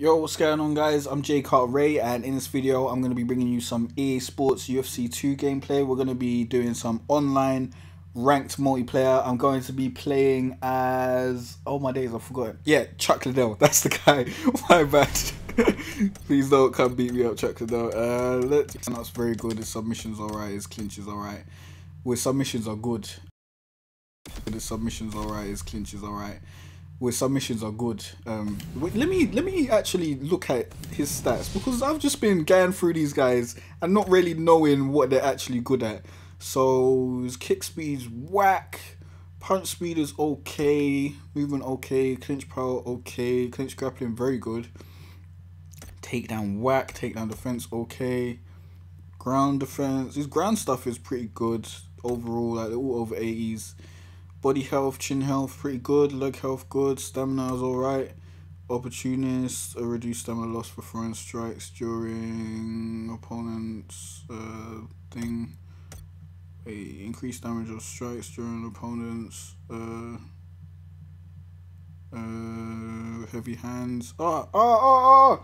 Yo, what's going on, guys? I'm J. Carl Ray, and in this video I'm going to be bringing you some EA Sports UFC 2 gameplay. We're going to be doing some online ranked multiplayer. I'm going to be playing as... oh my days, I forgot. Yeah, Chuck Liddell, that's the guy. My bad. Please don't come beat me up, Chuck Liddell. That's very good. His submission's alright, his clinch is alright. Where submissions are good. Let me actually look at his stats, because I've just been going through these guys and not really knowing what they're actually good at. So his kick speed's whack, punch speed is okay, movement okay, clinch power okay, clinch grappling very good, takedown whack, takedown defense okay, ground defense. His ground stuff is pretty good overall. Like, they're all over 80s. Body health, chin health, pretty good. Leg health, good. Stamina is alright. Opportunist, a reduced stamina loss for foreign strikes during opponent's thing. Increased damage of strikes during opponent's heavy hands. I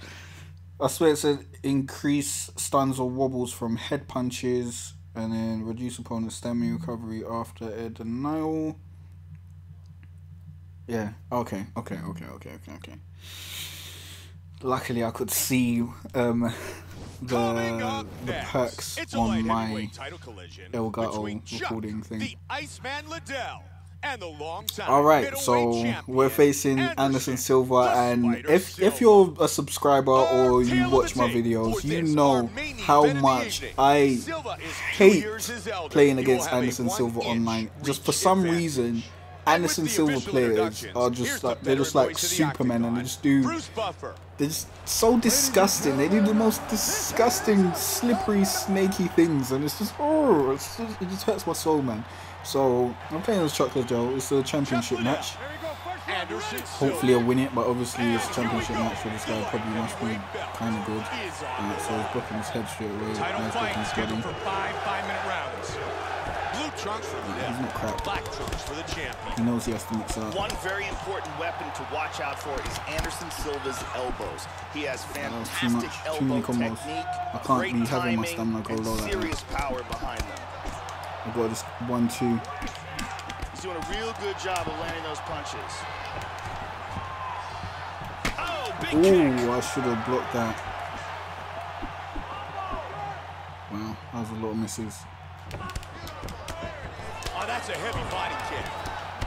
swear it said increase stuns or wobbles from head punches. And then reduce opponent's stamina recovery after a denial. Yeah, okay. Luckily I could see the perks on my Elgato recording thing. Alright, so we're facing Anderson Silva, and if you're a subscriber or you watch my videos, you know how much I hate playing against Anderson Silva online. Just for some reason, Anderson Silva players are just like, they're just like Superman, and they're just so disgusting. They do the most disgusting, slippery, snaky things, and it's just, oh, it just hurts my soul, man. So I'm playing as Chuck Liddell. It's a championship match. Hopefully I'll win it, but obviously it's a championship match, so this guy probably must be kind of good. So he's blocking his head straight away. Nice looking scudding. He's not crap. He knows he has to mix up. One very important weapon to watch out for is Anderson Silva's elbows. He has fantastic elbow technique, I can't be having my stamina go low like that. Serious power behind them. I've got this 1-2. He's doing a real good job of landing those punches. Oh, big kick. I should have blocked that. Wow, that was a lot of misses. Oh, that's a heavy body kick.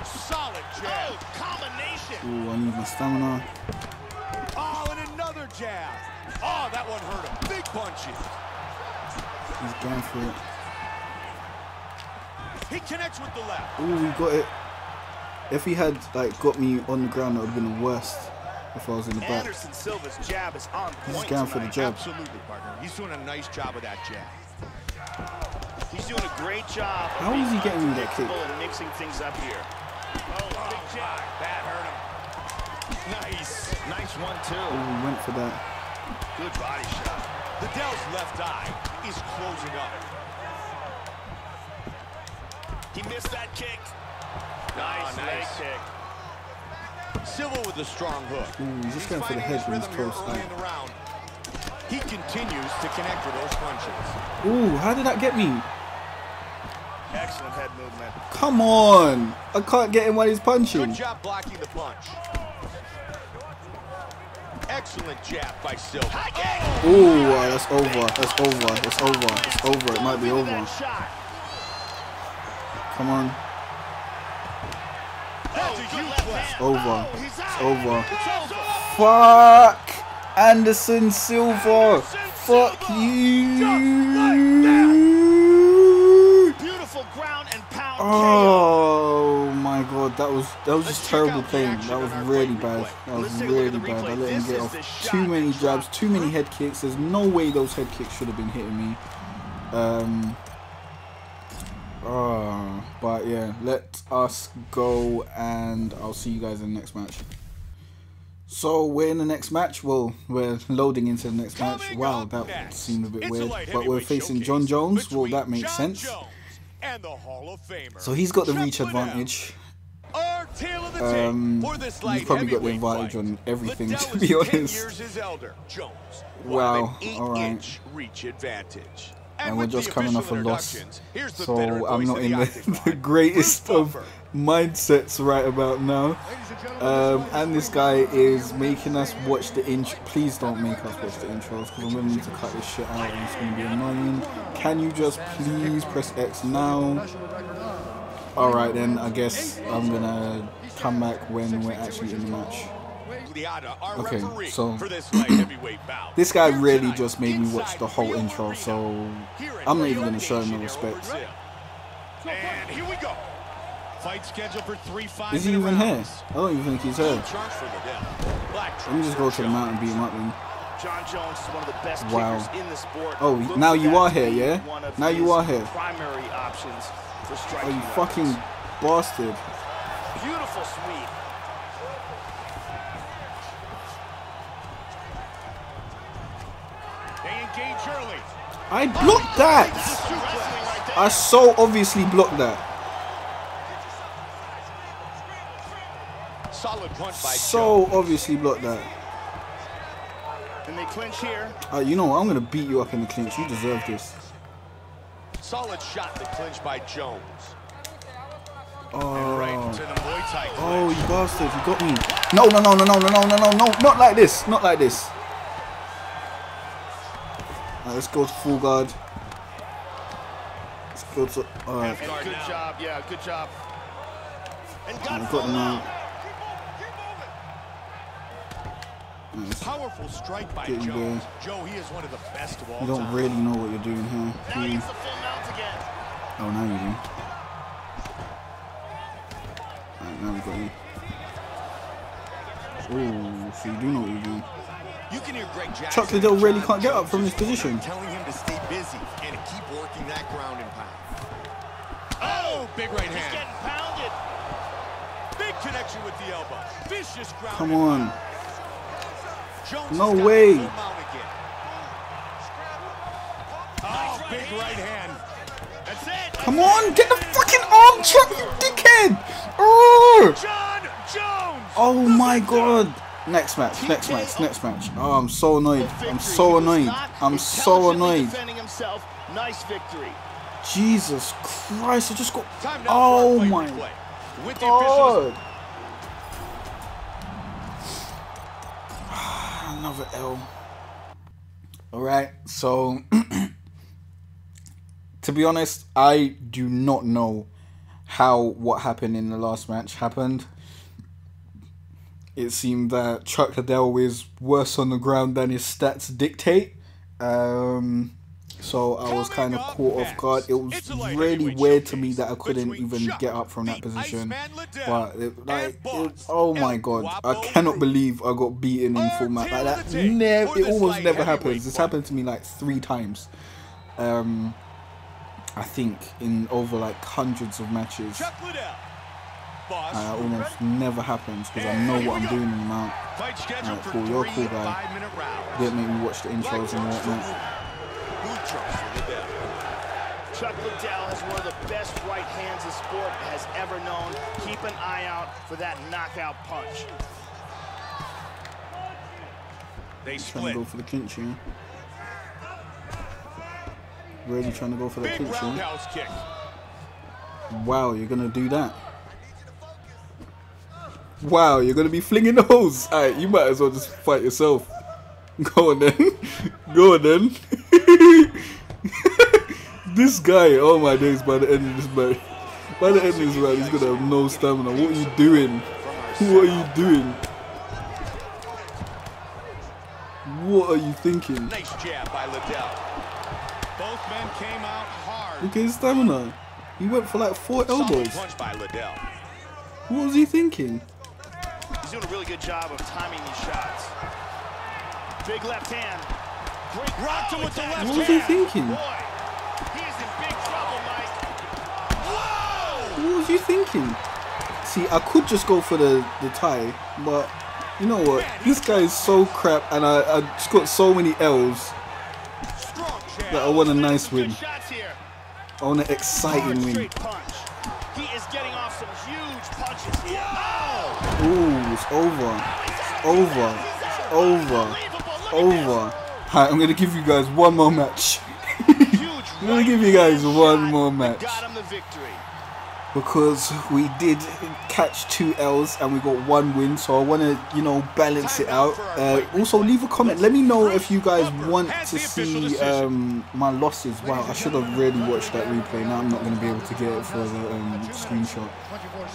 Solid jab. Oh, combination. I need my stamina. Oh, and another jab. Oh, that one hurt him. Big punches. He's going for it. He connects with the left. Oh, he got it. If he had like got me on the ground, that would have been the worst. If I was in the back. Anderson Silva's jab is on point. He's going for the jab. Absolutely, partner. He's doing a nice job with that jab. He's doing a great job. How is he getting that kick? And mixing things up here. Oh, big jab. That hurt him. Nice. Nice 1-2. Oh, he went for that. Good body shot. Liddell's left eye is closing up. He missed that kick. Nice, oh, nice kick. Silva with a strong hook. He's just going for the head when he's close. He continues to connect with those punches. Ooh, how did that get me? Excellent head movement. Come on. I can't get him while he's punching. Good job blocking the punch. Excellent jab by Silva. Ooh, that's over. That's over. That's over. It's over. It might be over. Come on. It's over. It's over. Fuck! Anderson Silva! Fuck you! Oh my god, that was just terrible playing. That was really bad. I let him get off too many jabs, too many head kicks. There's no way those head kicks should have been hitting me. But yeah, let us go, and I'll see you guys in the next match. So we're in the next match. Well, we're loading into the next match. Wow, that seemed a bit weird. But we're facing John Jones. Well, that makes sense. So he's got the reach advantage. You probably got the vibes on everything, to be honest. Wow, alright. And we're just coming off a loss, so I'm not in the greatest of mindsets right about now. And this guy is making us watch the intro. Please don't make us watch the intros, because I'm going to need to cut this shit out and it's going to be annoying. Can you just please press X now? Alright then, I guess I'm going to come back when we're actually in the match. Okay, so this guy really just made me watch the whole intro, so I'm not even going to show him no respect. And here we go. Fight scheduled for 3-5. Is he even here? I don't even think he's here. Let me just go to the mountain and beat him up then. John Jones is one of the best kickers in the sport. Oh, now you are here, yeah? Now you are here. Primary options for striking. Oh, you fucking bastard. Beautiful sweep. I blocked that! I so obviously blocked that. So obviously blocked that. And they clinch here. You know what? I'm gonna beat you up in the clinch. You deserve this. Solid shot to clinch by Jones. Oh, you bastard! You got me. No, not like this. Not like this. Right, let's go to full guard. Let's go to. Alright. Good job, yeah, good job. And got him out. Powerful strike by Joe. Joe, he is one of the best of all. You don't really know what you're doing here. Now he gets the full mount again. Oh, now you do. Alright, now we got you. Oh, so you do know what you're doing. You can hear Greg Jackson. Chuck Liddell really can't get up from his position. Telling him to stay busy and to keep working that ground and pound. Oh, big right hand. He's getting pounded. Big connection with the elbow. Vicious ground. Come on. No way. Oh, big right hand. That's it. Come on, get the fucking arm, Chuck, you dickhead. Oh. John Jones. Oh my God. Next match, next match, next match. Oh, I'm so annoyed. I'm so annoyed. I'm so annoyed. Nice victory. Jesus Christ, I just got. Oh my God. Another L. Alright, so. To be honest, I do not know how what happened in the last match happened. It seemed that Chuck Liddell is worse on the ground than his stats dictate. So I was kind of caught off guard. It was really weird to me that I couldn't even get up from that position. But, oh my God. I cannot believe I got beaten in full match. Like that, it almost never happens. It's happened to me like 3 times. I think in over like hundreds of matches. That almost never happens because I know what I'm doing in the mount. Cool, you're a cool guy. Didn't make me watch the intros and whatnot. Chuck Liddell is one of the best right hands the sport has ever known. Keep an eye out for that knockout punch. They split. Trying to go for the clinch here. Really trying to go for the clinch here. Wow, you're going to do that. Wow, you're going to be flinging those. All right, you might as well just fight yourself. Go on then. Go on then. This guy, oh my days, by the end of this match. By the end of this round, he's going to have no stamina. What are you doing? What are you doing? What are you thinking? Nice jab by Liddell. Both men came out hard. Look at his stamina. He went for like 4 elbows. What was he thinking? He's doing a really good job of timing these shots. Big left hand. Great rocked him with the left hand. What was he thinking? Boy, he is in big trouble, Mike. Whoa! What was he thinking? See, I could just go for the tie, but you know what? This guy is so crap, and I just got so many L's that I want a nice win. I want an exciting win. He is getting off some huge punches here. It's over. Alright, I'm gonna give you guys one more match. I'm gonna give you guys one more match. Because we did catch 2 L's and we got 1 win, so I want to, you know, balance it out. Also, leave a comment. Let me know if you guys want to see my losses. Wow, I should have really watched that replay. Now I'm not going to be able to get it for the screenshot.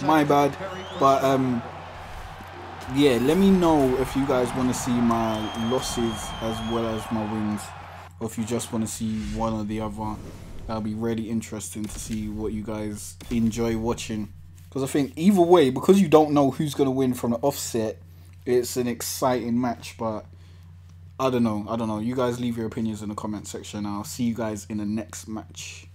My bad. But, yeah, let me know if you guys want to see my losses as well as my wins. Or if you just want to see one or the other. That'll be really interesting to see what you guys enjoy watching. Because I think either way, because you don't know who's going to win from the offset, it's an exciting match. But I don't know. You guys leave your opinions in the comment section. I'll see you guys in the next match.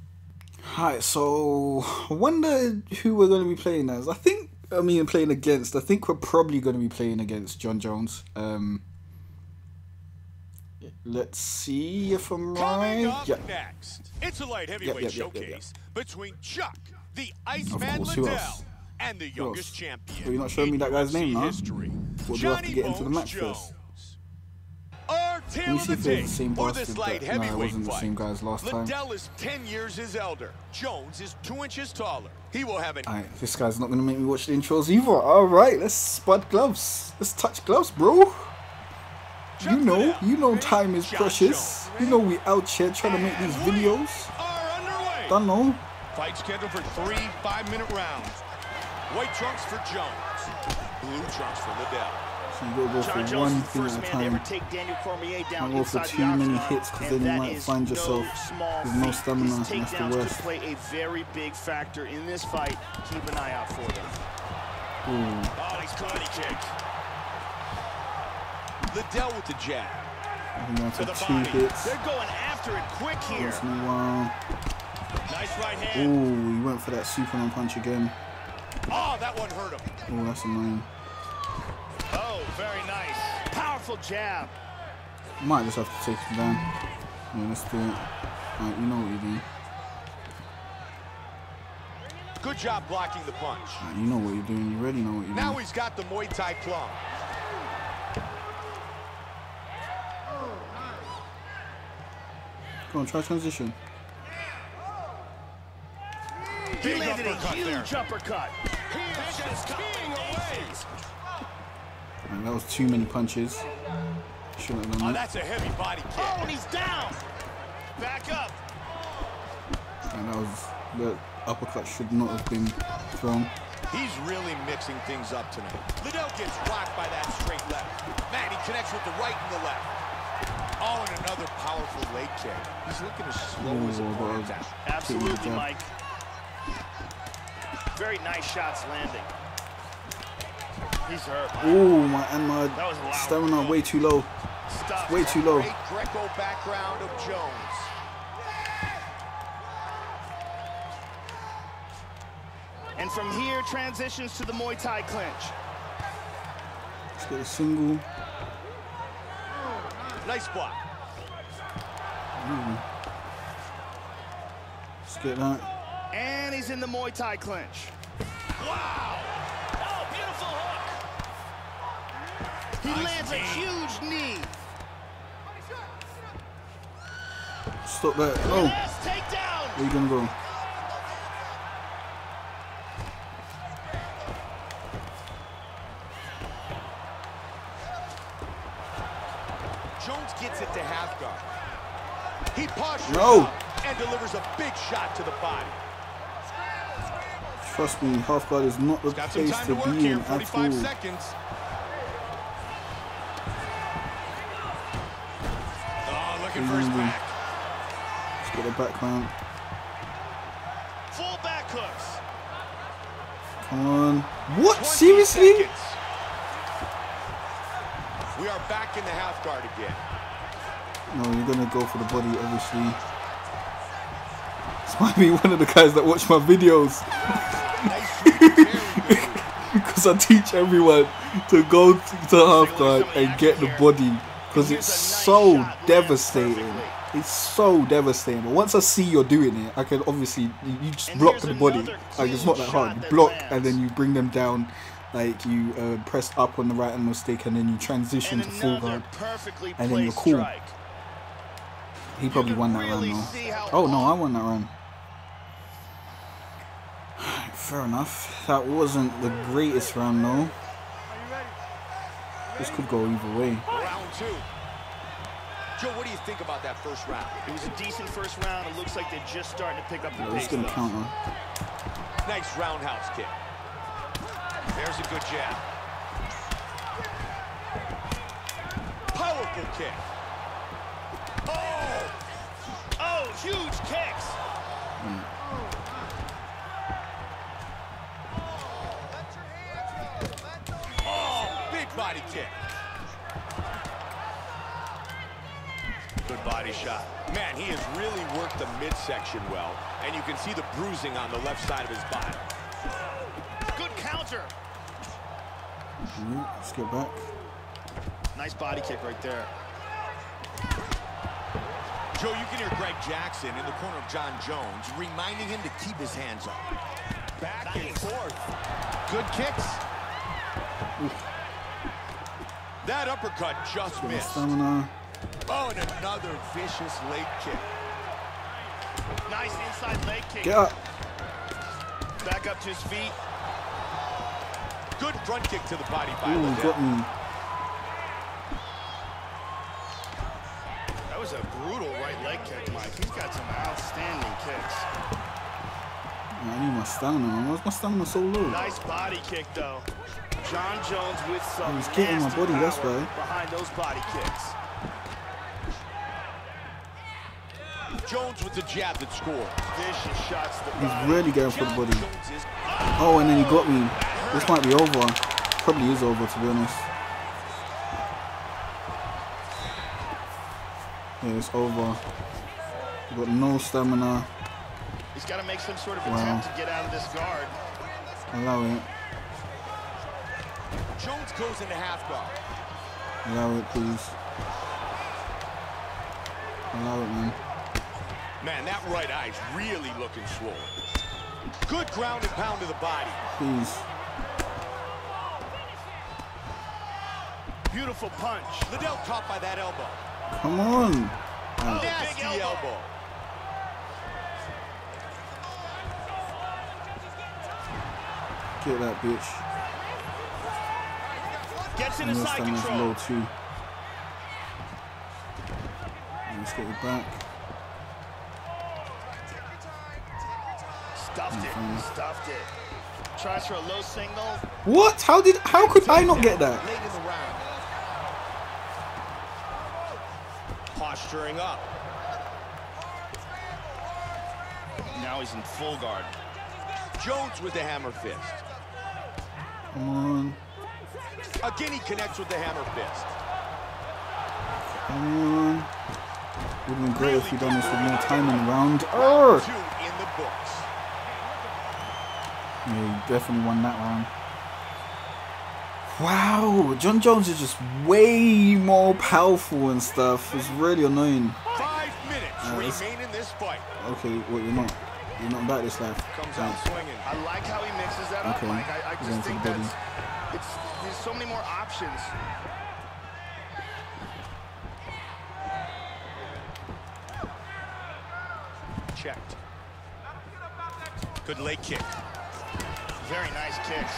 Alright, so I wonder who we're going to be playing as. Playing against. I think we're probably going to be playing against John Jones. Let's see if I'm right. Next, it's a light heavyweight showcase between Chuck, the Iceman Liddell, and the youngest champion. Well, you're not showing me that guy's name, huh? We'll have to get into the match first. Let me see if they're the same bastard. No, it wasn't the same guys last time. Liddell is 10 years his elder. Jones is 2 inches taller. He will have an... Alright, this guy's not going to make me watch the intros either. Alright, let's spud gloves. Let's touch gloves, bro. You know time is precious. You know we out here trying to make these videos. Don't know. Fight scheduled for 3 5-minute rounds. White trunks for Jones. Blue trunks for Liddell. So you gotta go for one thing at a time. Don't go for too many hits because then you might find yourself with no stamina. And that's the worst. Play a very big factor in this fight. Keep an eye out for them. Oh, he's caught. He kicked. Liddell with the jab. To the body. Hits. They're going after it quick here. Nice right hand. Ooh, he went for that Superman punch again. Oh, that one hurt him. Oh, that's annoying. Oh, very nice. Powerful jab. Might just have to take him down. Yeah, let's do it. Alright, you know what you're doing. Good job blocking the punch. Right, you know what you're doing. You already know what you're doing. Now he's got the Muay Thai club. Come on, try transition. He landed a huge uppercut. Man, that was too many punches. Shouldn't have done that. Oh, that's a heavy body kick. Oh, and he's down. Back up. And that was the uppercut should not have been thrown. He's really mixing things up tonight. Liddell gets rocked by that straight left. Man, he connects with the right and the left. Oh, and another powerful leg kick. He's looking as slow as a bird. Absolutely, Mike. Very nice shots landing. He's hurt. Ooh, my stamina way too low. It's way too low. Great Greco background of Jones. And from here, transitions to the Muay Thai clinch. Let's get a single. Nice block. Let's get that. And he's in the Muay Thai clinch. Wow! Oh, beautiful hook. He lands a huge knee. Stop that. Oh. Where are you gonna go? No. And delivers a big shot to the body. Trust me, half guard is not the place to be in at all. Oh, looking for his back. Let's get a background. Full back hooks. Come on. What? Seriously? Seconds. We are back in the half guard again. No, you're going to go for the body, obviously. This might be one of the guys that watch my videos. Because I teach everyone to go to half guard and get the body. Because it's so devastating. It's so devastating. But once I see you're doing it, I can obviously... You just block the body. Like, it's not that hard. You block and then you bring them down. Like you pressed up on the right and stick, and then you transition to full guard, and then you're cool. Strike. He probably won that really round though. Oh no, I won that round. Fair enough. That wasn't the greatest round though. This could go either way. Round two. Joe, what do you think about that first round? It was a decent first round. It looks like they're just starting to pick up the pace. It's going to count, huh? Nice roundhouse kick. There's a good jab. Powerful kick. Oh! Oh, huge kicks. Oh, big body kick. Good body shot. Man, he has really worked the midsection well, and you can see the bruising on the left side of his body. Good counter. Let's get back. Nice body kick right there. Joe, you can hear Greg Jackson in the corner of John Jones reminding him to keep his hands up. Back and forth. Good kicks. That uppercut just missed. Oh, and another vicious leg kick. Nice inside leg kick. Get up. Back up to his feet. Good front kick to the body by Liddell. That was a brutal right leg kick, Mike. He's got some outstanding kicks. I need my stamina. Why's my stamina so low? Nice body kick, though. John Jones with some nasty power behind those body kicks. Jones with the jab that scored. Vicious shots. He's really going for the body. Oh, and then he got me. This might be over. Probably is over, to be honest. Yeah, it's over. He got no stamina. He's got to make some sort of attempt to get out of this guard. Allow it. Jones goes into half guard. Allow it, please. Allow it, man. Man, that right eye's really looking swollen. Good ground and pound to the body. Please. Beautiful punch. Liddell caught by that elbow. Come on. Oh, nasty elbow. Get that bitch. Gets into side control. Let's get it back. Stuffed it. Tries for a low single. What? How could I not get that? Posturing up. Now he's in full guard. Jones with the hammer fist. Come on. Again, he connects with the hammer fist. Come on. It would have been great if you'd done this with more time in the round. Oh! Two in the books. Yeah, he definitely won that round. Wow, John Jones is just way more powerful and stuff. It's really annoying. 5 minutes remain in this fight. Okay, well, you're not about this life. Comes out swinging. I like how he mixes that up. Like, I just think there's so many more options. Checked. Good leg kick. Very nice kicks.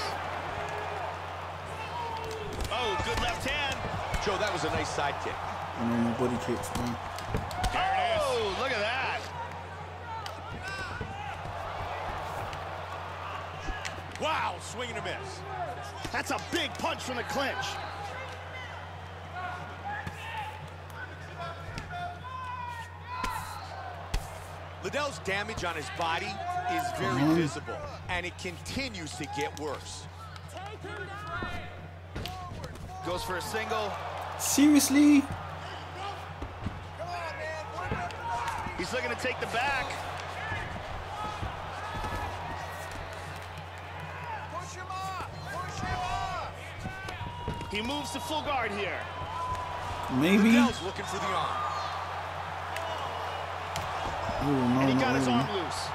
Oh, good left hand. Joe, that was a nice side kick. And then the body kicks, man. There it is. Oh, look at that. Wow, swing and a miss. That's a big punch from the clinch. Liddell's damage on his body is very visible, and it continues to get worse. Goes for a single. Seriously? He's looking to take the back. Push him off. Push him off. He moves to full guard here. Maybe. Liddell's looking for the arm. Ooh, no, and he got his arm loose.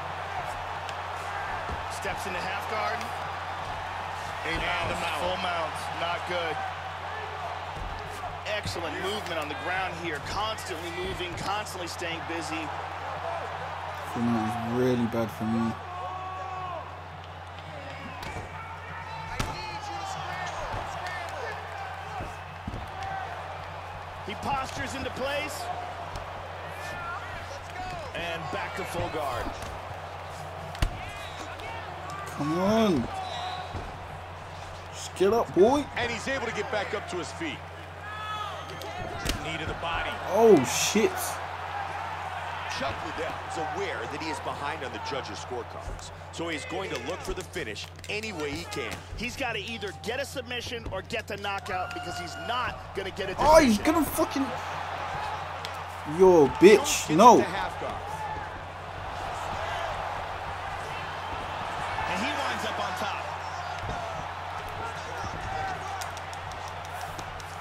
Steps into half guard. 8 mounts, full mounts, not good. Excellent movement on the ground here. Constantly moving, constantly staying busy. That was really bad for me. He postures into place. And back to full guard. Come on. Just get up, boy. And he's able to get back up to his feet. Knee to the body. Oh, shit. Chuck Liddell is aware that he is behind on the judges' scorecards, so he's going to look for the finish any way he can. He's got to either get a submission or get the knockout because he's not going to get a decision. Oh, he's going to fucking... Yo, bitch, no. And he winds up on top.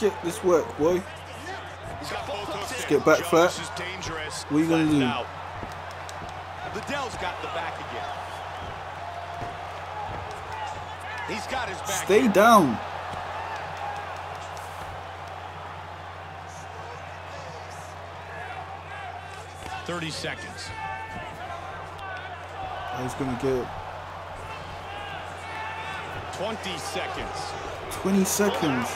Get this work, boy. Just get back flat. What are you going to do? Liddell's got the back again. He's got his back. Stay down. Down. 30 seconds. I was going to get it. 20 seconds. 20 seconds.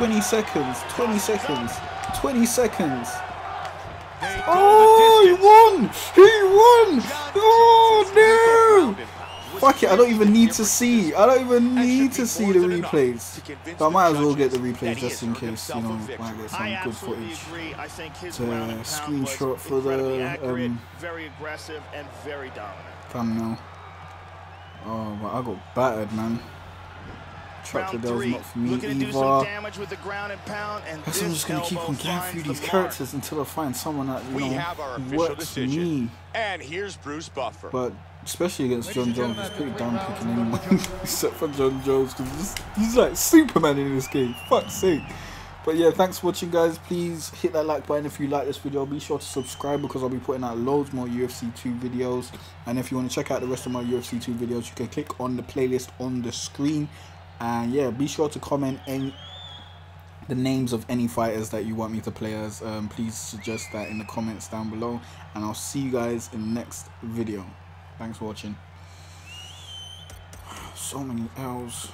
20 seconds, 20 seconds, 20 seconds. Oh, he won! He won! Oh, no! Fuck it, I don't even need to see. I don't even need to see the replays. But I might as well get the replays just in case, you know, I might get some good footage to screenshot for the fun now. Oh, but I got battered, man. Chuck Liddell's not for me either. Guess I'm just going to keep on going through these characters until I find someone that, you know, works for me. And here's Bruce Buffer. But especially against John Jones, it's pretty damn picking anyone except for John Jones, because he's like Superman in this game. Fuck's sake. But yeah, thanks for watching, guys. Please hit that like button if you like this video. Be sure to subscribe because I'll be putting out loads more UFC 2 videos. And if you want to check out the rest of my UFC 2 videos, you can click on the playlist on the screen. And yeah, be sure to comment any the names of any fighters that you want me to play as. Please suggest that in the comments down below. And I'll see you guys in the next video. Thanks for watching. So many L's.